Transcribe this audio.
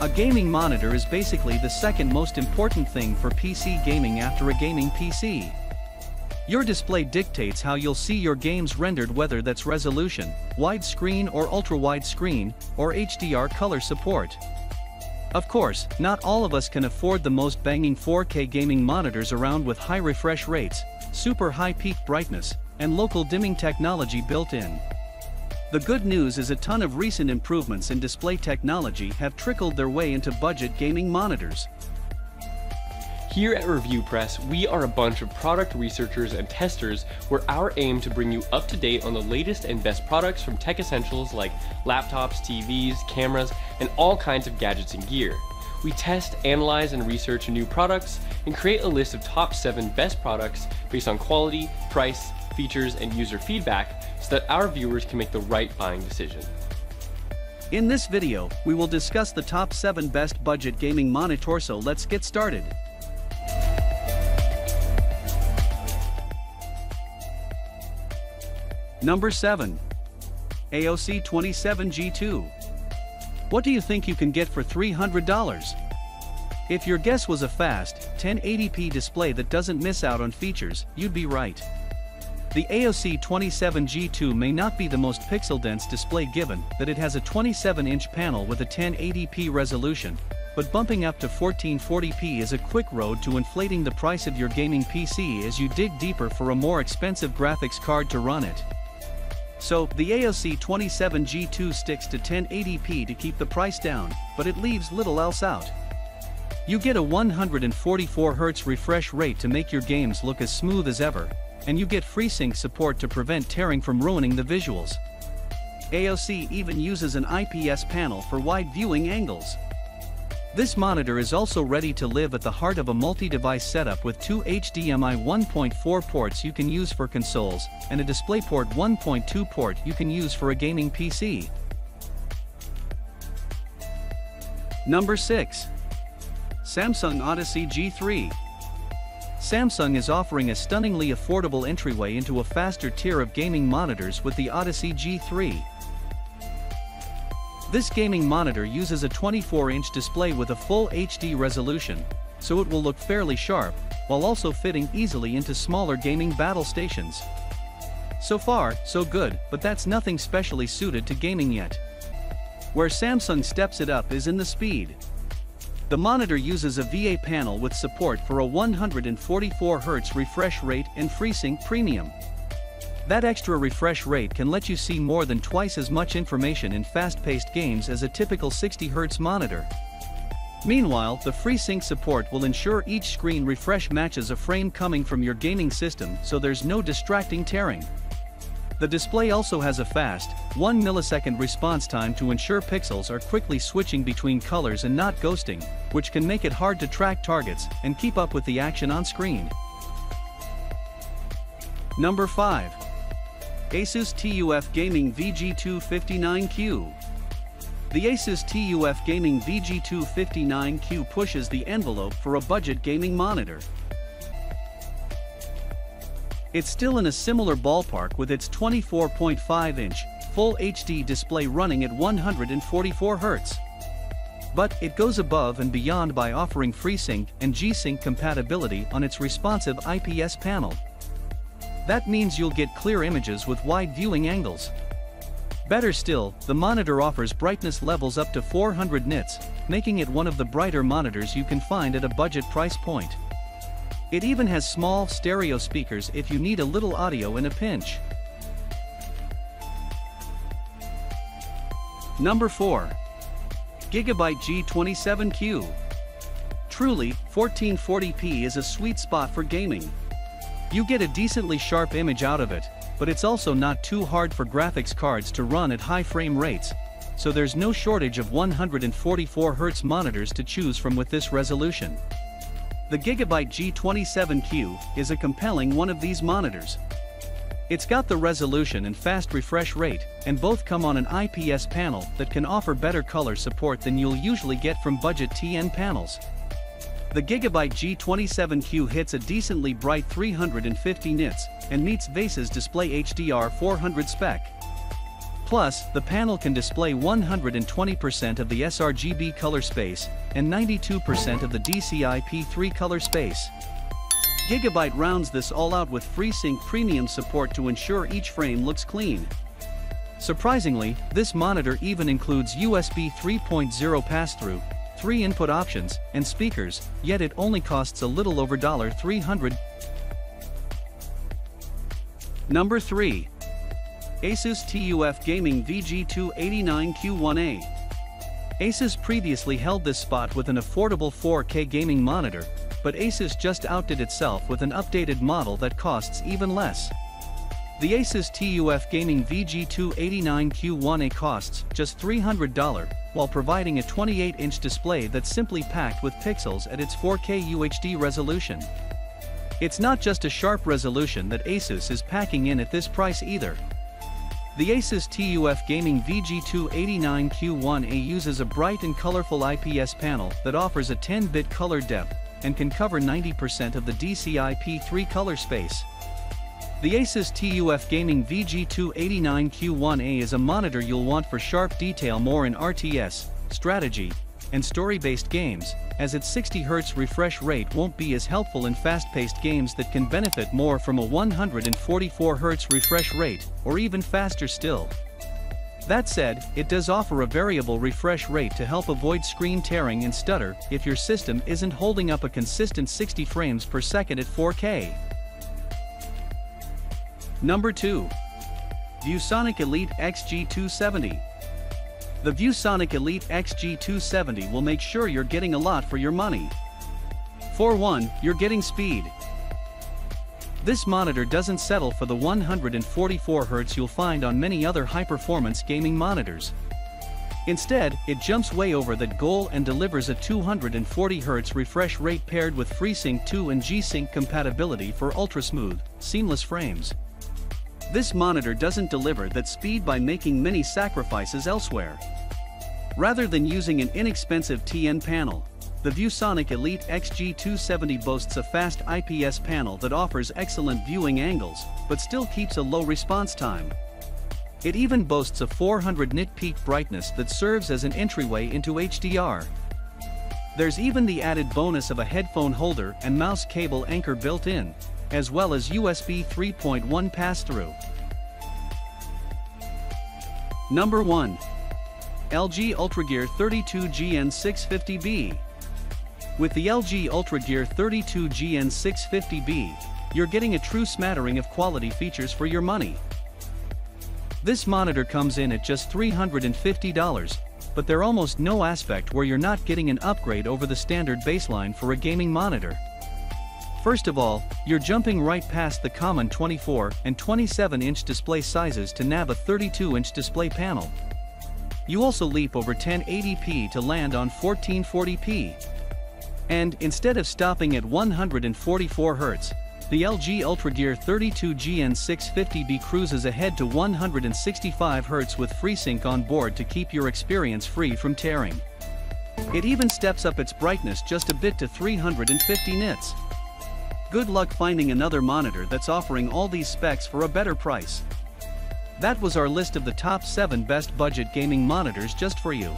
A gaming monitor is basically the second most important thing for PC gaming after a gaming PC. Your display dictates how you'll see your games rendered, whether that's resolution, widescreen or ultra-wide screen, or HDR color support. Of course, not all of us can afford the most banging 4K gaming monitors around with high refresh rates, super high peak brightness, and local dimming technology built in. The good news is a ton of recent improvements in display technology have trickled their way into budget gaming monitors. Here at Review Press, we are a bunch of product researchers and testers where our aim to bring you up to date on the latest and best products from tech essentials like laptops, TVs, cameras, and all kinds of gadgets and gear. We test, analyze, and research new products and create a list of top 7 best products based on quality, price, features, and user feedback so that our viewers can make the right buying decision. In this video, we will discuss the top 7 best budget gaming monitors, so let's get started. Number 7. AOC 27G2. What do you think you can get for $300? If your guess was a fast, 1080p display that doesn't miss out on features, you'd be right. The AOC 27G2 may not be the most pixel-dense display given that it has a 27-inch panel with a 1080p resolution, but bumping up to 1440p is a quick road to inflating the price of your gaming PC as you dig deeper for a more expensive graphics card to run it. So, the AOC 27G2 sticks to 1080p to keep the price down, but it leaves little else out. You get a 144Hz refresh rate to make your games look as smooth as ever, and you get FreeSync support to prevent tearing from ruining the visuals. AOC even uses an IPS panel for wide viewing angles. This monitor is also ready to live at the heart of a multi-device setup with 2 HDMI 1.4 ports you can use for consoles, and a DisplayPort 1.2 port you can use for a gaming PC. Number 6. Samsung Odyssey G3. Samsung is offering a stunningly affordable entryway into a faster tier of gaming monitors with the Odyssey G3. This gaming monitor uses a 24-inch display with a full HD resolution, so it will look fairly sharp, while also fitting easily into smaller gaming battle stations. So far, so good, but that's nothing specially suited to gaming yet. Where Samsung steps it up is in the speed. The monitor uses a VA panel with support for a 144Hz refresh rate and FreeSync Premium. That extra refresh rate can let you see more than twice as much information in fast-paced games as a typical 60Hz monitor. Meanwhile, the FreeSync support will ensure each screen refresh matches a frame coming from your gaming system, so there's no distracting tearing. The display also has a fast, 1-millisecond response time to ensure pixels are quickly switching between colors and not ghosting, which can make it hard to track targets and keep up with the action on screen. Number 5. Asus TUF Gaming VG259Q. The Asus TUF Gaming VG259Q pushes the envelope for a budget gaming monitor. It's still in a similar ballpark with its 24.5-inch, full HD display running at 144Hz. But it goes above and beyond by offering FreeSync and G-Sync compatibility on its responsive IPS panel. That means you'll get clear images with wide viewing angles. Better still, the monitor offers brightness levels up to 400 nits, making it one of the brighter monitors you can find at a budget price point. It even has small stereo speakers if you need a little audio in a pinch. Number 4. Gigabyte G27Q. Truly, 1440p is a sweet spot for gaming. You get a decently sharp image out of it, but it's also not too hard for graphics cards to run at high frame rates, so there's no shortage of 144Hz monitors to choose from with this resolution. The Gigabyte G27Q is a compelling one of these monitors. It's got the resolution and fast refresh rate, and both come on an IPS panel that can offer better color support than you'll usually get from budget TN panels. The Gigabyte G27Q hits a decently bright 350 nits and meets VASE's display HDR 400 spec. Plus, the panel can display 120% of the sRGB color space and 92% of the DCI-P3 color space. Gigabyte rounds this all out with FreeSync Premium support to ensure each frame looks clean. Surprisingly, this monitor even includes USB 3.0 pass-through, 3 input options, and speakers, yet it only costs a little over $300. Number 3. Asus TUF Gaming VG289Q1A. Asus previously held this spot with an affordable 4K gaming monitor, but Asus just outdid itself with an updated model that costs even less. The Asus TUF Gaming VG289Q1A costs just $300, while providing a 28-inch display that's simply packed with pixels at its 4K UHD resolution. It's not just a sharp resolution that Asus is packing in at this price either. The Asus TUF Gaming VG289Q1A uses a bright and colorful IPS panel that offers a 10-bit color depth and can cover 90% of the DCI-P3 color space. The Asus TUF Gaming VG289Q1A is a monitor you'll want for sharp detail more in RTS, strategy, and story-based games, as its 60Hz refresh rate won't be as helpful in fast-paced games that can benefit more from a 144Hz refresh rate, or even faster still. That said, it does offer a variable refresh rate to help avoid screen tearing and stutter if your system isn't holding up a consistent 60 frames per second at 4K. Number 2. ViewSonic Elite XG270. The ViewSonic Elite XG270 will make sure you're getting a lot for your money. For one, you're getting speed. This monitor doesn't settle for the 144Hz you'll find on many other high-performance gaming monitors. Instead, it jumps way over that goal and delivers a 240Hz refresh rate paired with FreeSync 2 and G-Sync compatibility for ultra-smooth, seamless frames. This monitor doesn't deliver that speed by making many sacrifices elsewhere. Rather than using an inexpensive TN panel, the ViewSonic Elite XG270 boasts a fast IPS panel that offers excellent viewing angles, but still keeps a low response time. It even boasts a 400 nit peak brightness that serves as an entryway into HDR. There's even the added bonus of a headphone holder and mouse cable anchor built in, as well as USB 3.1 pass-through. Number 1. LG UltraGear 32GN650B. With the LG UltraGear 32GN650B, you're getting a true smattering of quality features for your money. This monitor comes in at just $350, but there's almost no aspect where you're not getting an upgrade over the standard baseline for a gaming monitor. First of all, you're jumping right past the common 24 and 27-inch display sizes to nab a 32-inch display panel. You also leap over 1080p to land on 1440p. And, instead of stopping at 144Hz, the LG UltraGear 32GN650B cruises ahead to 165Hz with FreeSync on board to keep your experience free from tearing. It even steps up its brightness just a bit to 350 nits. Good luck finding another monitor that's offering all these specs for a better price. That was our list of the top 7 best budget gaming monitors just for you.